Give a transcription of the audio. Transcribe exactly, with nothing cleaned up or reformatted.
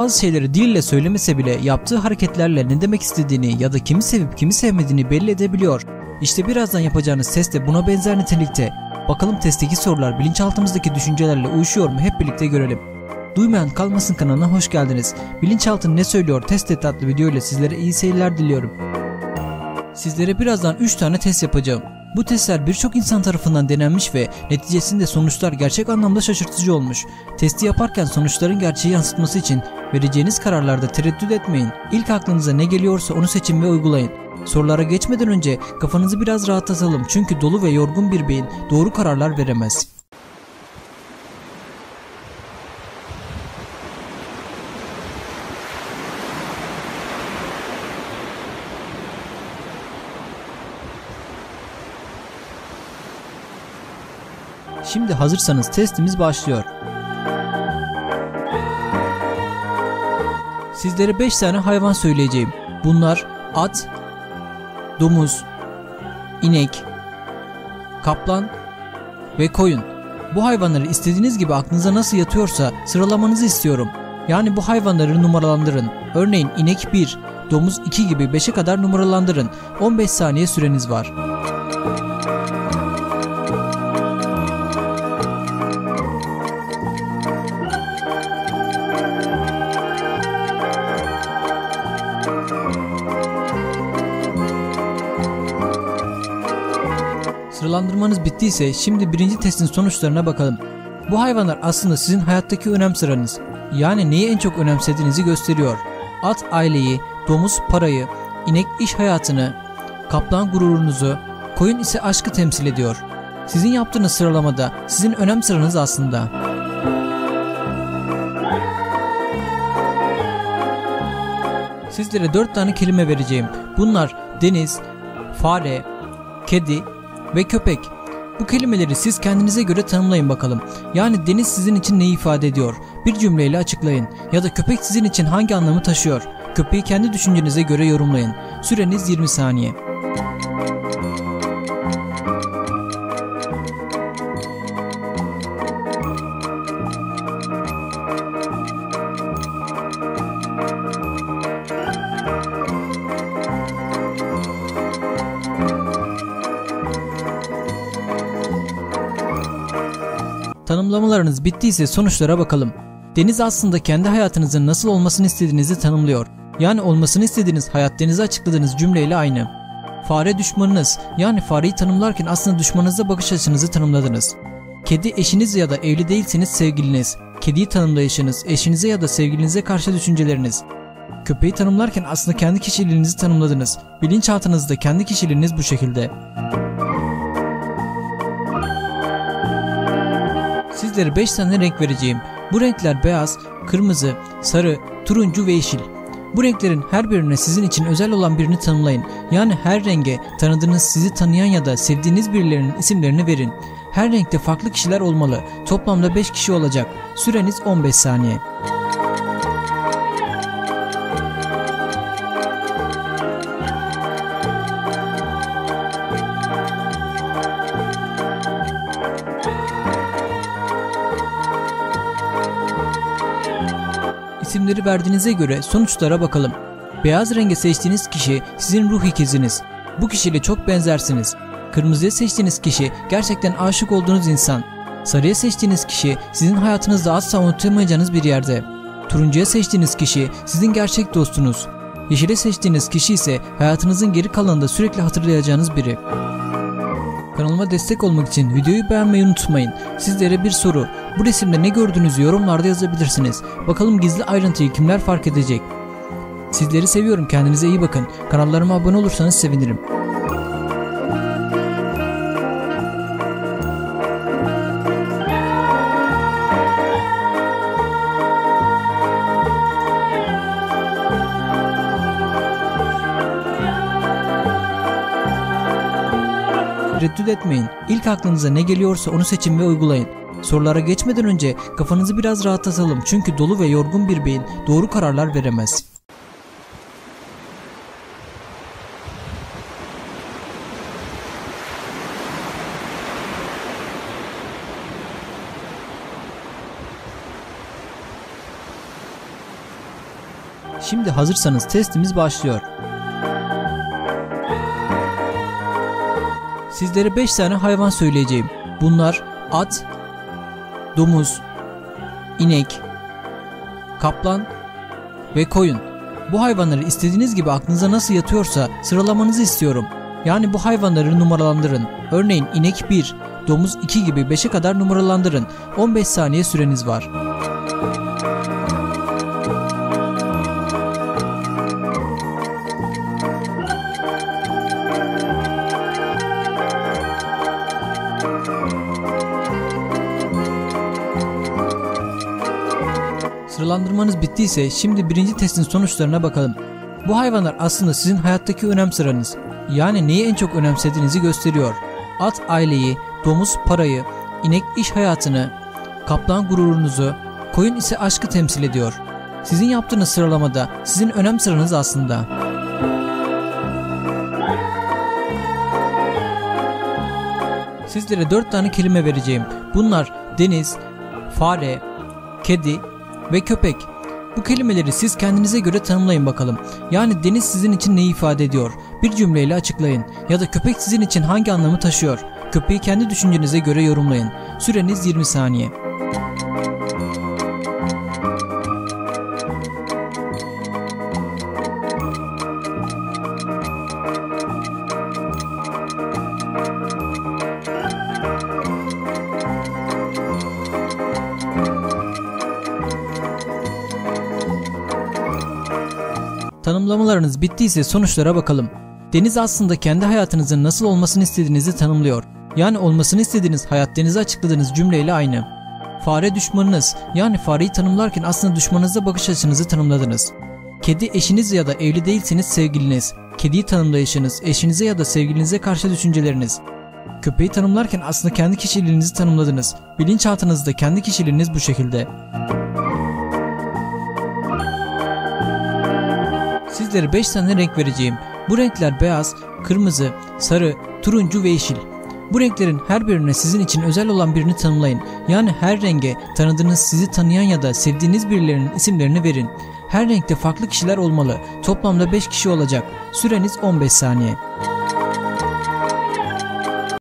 Bazı şeyleri dille söylemese bile yaptığı hareketlerle ne demek istediğini ya da kimi sevip kimi sevmediğini belli edebiliyor. İşte birazdan yapacağınız test de buna benzer nitelikte. Bakalım testteki sorular bilinçaltımızdaki düşüncelerle uyuşuyor mu, hep birlikte görelim. Duymayan Kalmasın kanalına hoş geldiniz. Bilinçaltın ne söylüyor test et adlı video ile sizlere iyi seyirler diliyorum. Sizlere birazdan üç tane test yapacağım. Bu testler birçok insan tarafından denenmiş ve neticesinde sonuçlar gerçek anlamda şaşırtıcı olmuş. Testi yaparken sonuçların gerçeği yansıtması için vereceğiniz kararlarda tereddüt etmeyin. İlk aklınıza ne geliyorsa onu seçin ve uygulayın. Sorulara geçmeden önce kafanızı biraz rahatlatalım, çünkü dolu ve yorgun bir beyin doğru kararlar veremez. Şimdi hazırsanız testimiz başlıyor. Sizlere beş tane hayvan söyleyeceğim. Bunlar at, domuz, inek, kaplan ve koyun. Bu hayvanları istediğiniz gibi aklınıza nasıl yatıyorsa sıralamanızı istiyorum. Yani bu hayvanları numaralandırın. Örneğin inek bir, domuz iki gibi beşe kadar numaralandırın. on beş saniye süreniz var. Sıralandırmanız bittiyse şimdi birinci testin sonuçlarına bakalım. Bu hayvanlar aslında sizin hayattaki önem sıranız. Yani neyi en çok önemsediğinizi gösteriyor. At aileyi, domuz parayı, inek iş hayatını, kaplan gururunuzu, koyun ise aşkı temsil ediyor. Sizin yaptığınız sıralamada sizin önem sıranız aslında. Sizlere dört tane kelime vereceğim. Bunlar deniz, fare, kedi ve köpek. Bu kelimeleri siz kendinize göre tanımlayın bakalım. Yani deniz sizin için neyi ifade ediyor? Bir cümleyle açıklayın. Ya da köpek sizin için hangi anlamı taşıyor? Köpeği kendi düşüncenize göre yorumlayın. Süreniz yirmi saniye. Tanımlamalarınız bittiyse sonuçlara bakalım. Deniz aslında kendi hayatınızın nasıl olmasını istediğinizi tanımlıyor. Yani olmasını istediğiniz hayat denize açıkladığınız cümleyle aynı. Fare düşmanınız, yani fareyi tanımlarken aslında düşmanınıza bakış açınızı tanımladınız. Kedi eşiniz ya da evli değilseniz sevgiliniz. Kediyi tanımlayışınız, eşinize ya da sevgilinize karşı düşünceleriniz. Köpeği tanımlarken aslında kendi kişiliğinizi tanımladınız. Bilinçaltınızda kendi kişiliğiniz bu şekilde. Sizlere beş tane renk vereceğim. Bu renkler beyaz, kırmızı, sarı, turuncu ve yeşil. Bu renklerin her birine sizin için özel olan birini tanımlayın. Yani her renge tanıdığınız, sizi tanıyan ya da sevdiğiniz birilerinin isimlerini verin. Her renkte farklı kişiler olmalı. Toplamda beş kişi olacak. Süreniz on beş saniye. İsimleri verdiğinize göre sonuçlara bakalım. Beyaz renge seçtiğiniz kişi sizin ruh ikiziniz. Bu kişiyle çok benzersiniz. Kırmızıya seçtiğiniz kişi gerçekten aşık olduğunuz insan. Sarıya seçtiğiniz kişi sizin hayatınızda asla unutamayacağınız bir yerde. Turuncuya seçtiğiniz kişi sizin gerçek dostunuz. Yeşile seçtiğiniz kişi ise hayatınızın geri kalanında sürekli hatırlayacağınız biri. Kanalıma destek olmak için videoyu beğenmeyi unutmayın. Sizlere bir soru. Bu resimde ne gördüğünüzü yorumlarda yazabilirsiniz. Bakalım gizli ayrıntıyı kimler fark edecek? Sizleri seviyorum. Kendinize iyi bakın. Kanallarıma abone olursanız sevinirim. Tereddüt etmeyin. İlk aklınıza ne geliyorsa onu seçin ve uygulayın. Sorulara geçmeden önce kafanızı biraz rahatlatalım, çünkü dolu ve yorgun bir beyin doğru kararlar veremez. Şimdi hazırsanız testimiz başlıyor. Sizlere beş tane hayvan söyleyeceğim. Bunlar at, domuz, inek, kaplan ve koyun. Bu hayvanları istediğiniz gibi aklınıza nasıl yatıyorsa sıralamanızı istiyorum. Yani bu hayvanları numaralandırın. Örneğin inek bir, domuz iki gibi beşe kadar numaralandırın. on beş saniye süreniz var. Sıralandırmanız bittiyse şimdi birinci testin sonuçlarına bakalım. Bu hayvanlar aslında sizin hayattaki önem sıranız. Yani neyi en çok önemsediğinizi gösteriyor. At aileyi, domuz parayı, inek iş hayatını, kaplan gururunuzu, koyun ise aşkı temsil ediyor. Sizin yaptığınız sıralamada sizin önem sıranız aslında. Sizlere dört tane kelime vereceğim. Bunlar deniz, fare, kedi ve köpek. Bu kelimeleri siz kendinize göre tanımlayın bakalım. Yani deniz sizin için neyi ifade ediyor? Bir cümleyle açıklayın. Ya da köpek sizin için hangi anlamı taşıyor? Köpeği kendi düşüncenize göre yorumlayın. Süreniz yirmi saniye. Tanımlamalarınız bittiyse sonuçlara bakalım. Deniz aslında kendi hayatınızın nasıl olmasını istediğinizi tanımlıyor. Yani olmasını istediğiniz hayat denize açıkladığınız cümleyle aynı. Fare düşmanınız, yani fareyi tanımlarken aslında düşmanınıza bakış açınızı tanımladınız. Kedi eşiniz ya da evli değilseniz sevgiliniz. Kediyi tanımlayışınız, eşinize ya da sevgilinize karşı düşünceleriniz. Köpeği tanımlarken aslında kendi kişiliğinizi tanımladınız. Bilinçaltınızda kendi kişiliğiniz bu şekilde. Sizlere beş tane renk vereceğim. Bu renkler beyaz, kırmızı, sarı, turuncu ve yeşil. Bu renklerin her birine sizin için özel olan birini tanımlayın. Yani her renge tanıdığınız, sizi tanıyan ya da sevdiğiniz birilerinin isimlerini verin. Her renkte farklı kişiler olmalı. Toplamda beş kişi olacak. Süreniz on beş saniye.